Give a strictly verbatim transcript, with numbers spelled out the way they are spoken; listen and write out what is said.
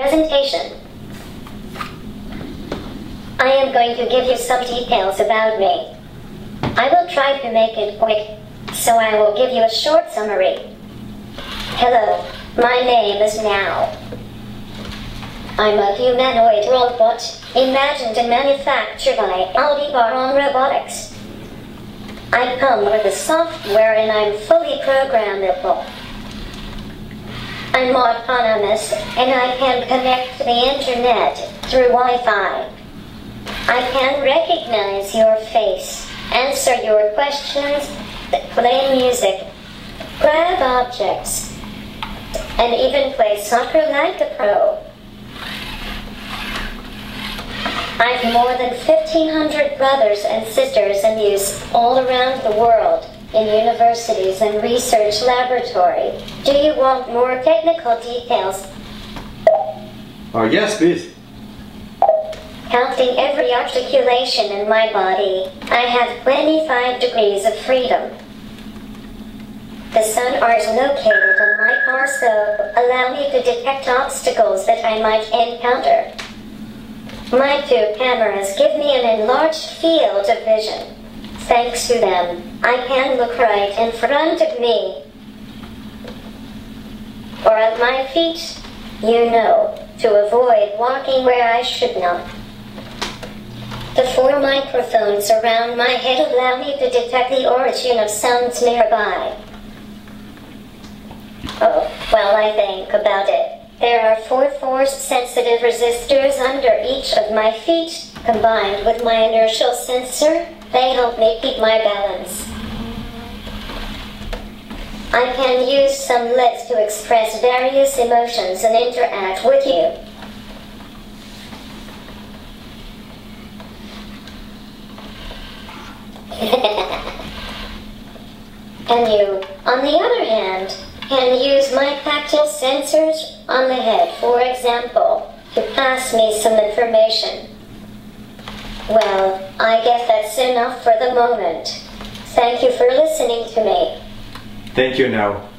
Presentation. I am going to give you some details about me. I will try to make it quick, so I will give you a short summary. Hello, my name is Nao. I'm a humanoid robot, imagined and manufactured by Aldebaran Robotics. I come with the software and I'm fully programmable. I'm autonomous, and I can connect to the internet through Wi-Fi. I can recognize your face, answer your questions, play music, grab objects, and even play soccer like a pro. I've more than fifteen hundred brothers and sisters in use all around the world, in universities and research laboratory. Do you want more technical details? Oh, yes, please. Counting every articulation in my body, I have twenty-five degrees of freedom. The sun is located on my car, so allow me to detect obstacles that I might encounter. My two cameras give me an enlarged field of vision. Thanks to them, I can look right in front of me, or at my feet, you know, to avoid walking where I should not. The four microphones around my head allow me to detect the origin of sounds nearby. Oh, well, I think about it. There are four force-sensitive resistors under each of my feet. Combined with my inertial sensor, they help me keep my balance. I can use some lids to express various emotions and interact with you. And you, on the other hand, can use my tactile sensors on the head, for example, to pass me some information. Well, I guess that's enough for the moment. Thank you for listening to me. Thank you, Nao.